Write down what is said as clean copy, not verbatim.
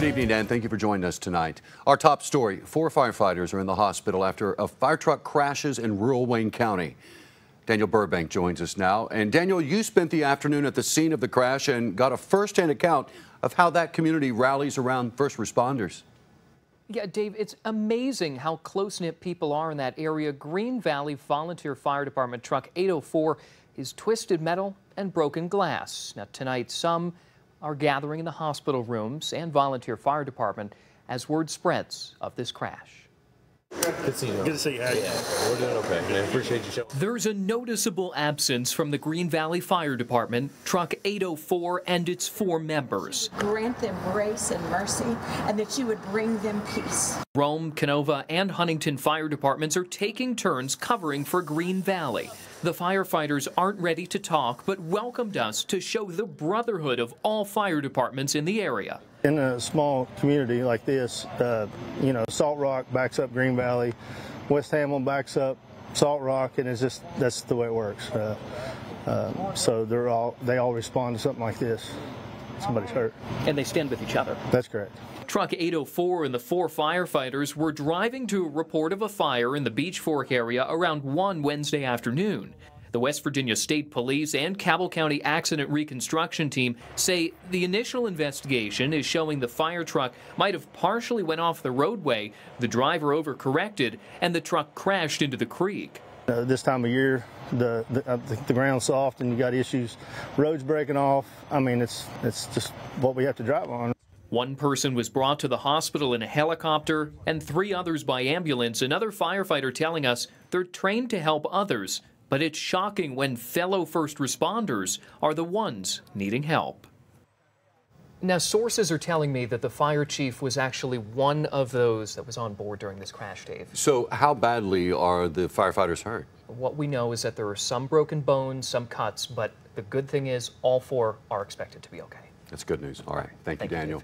Good evening, Dan. Thank you for joining us tonight. Our top story, 4 firefighters are in the hospital after a fire truck crashes in rural Wayne County. Daniel Burbank joins us now. And Daniel, you spent the afternoon at the scene of the crash and got a firsthand account of how that community rallies around first responders. Yeah, Dave, it's amazing how close-knit people are in that area. Green Valley Volunteer Fire Department Truck 804 is twisted metal and broken glass. Now, tonight, some are gathering in the hospital rooms and volunteer fire department as word spreads of this crash. Good to see you. Good to see you. Yeah, we're doing okay. I appreciate you showing. There's a noticeable absence from the Green Valley Fire Department, Truck 804, and its 4 members. Grant them grace and mercy, and that you would bring them peace. Rome, Canova, and Huntington Fire Departments are taking turns covering for Green Valley. The firefighters aren't ready to talk, but welcomed us to show the brotherhood of all fire departments in the area. In a small community like this, you know, Salt Rock backs up Green Valley, West Hamlin backs up Salt Rock, and it's just, that's the way it works. So they all respond to something like this. Somebody's hurt. And they stand with each other. That's correct. Truck 804 and the 4 firefighters were driving to a report of a fire in the Beach Fork area around 1 Wednesday afternoon. The West Virginia State Police and Cabell County Accident Reconstruction Team say the initial investigation is showing the fire truck might have partially went off the roadway, the driver overcorrected, and the truck crashed into the creek. This time of year, the ground's soft and you got issues, roads breaking off. I mean, it's just what we have to drive on. One person was brought to the hospital in a helicopter and 3 others by ambulance. Another firefighter telling us they're trained to help others, but it's shocking when fellow first responders are the ones needing help. Now, sources are telling me that the fire chief was actually one of those that was on board during this crash, Dave. So how badly are the firefighters hurt? What we know is that there are some broken bones, some cuts, but the good thing is all 4 are expected to be okay. That's good news. All right. Thank you, Daniel.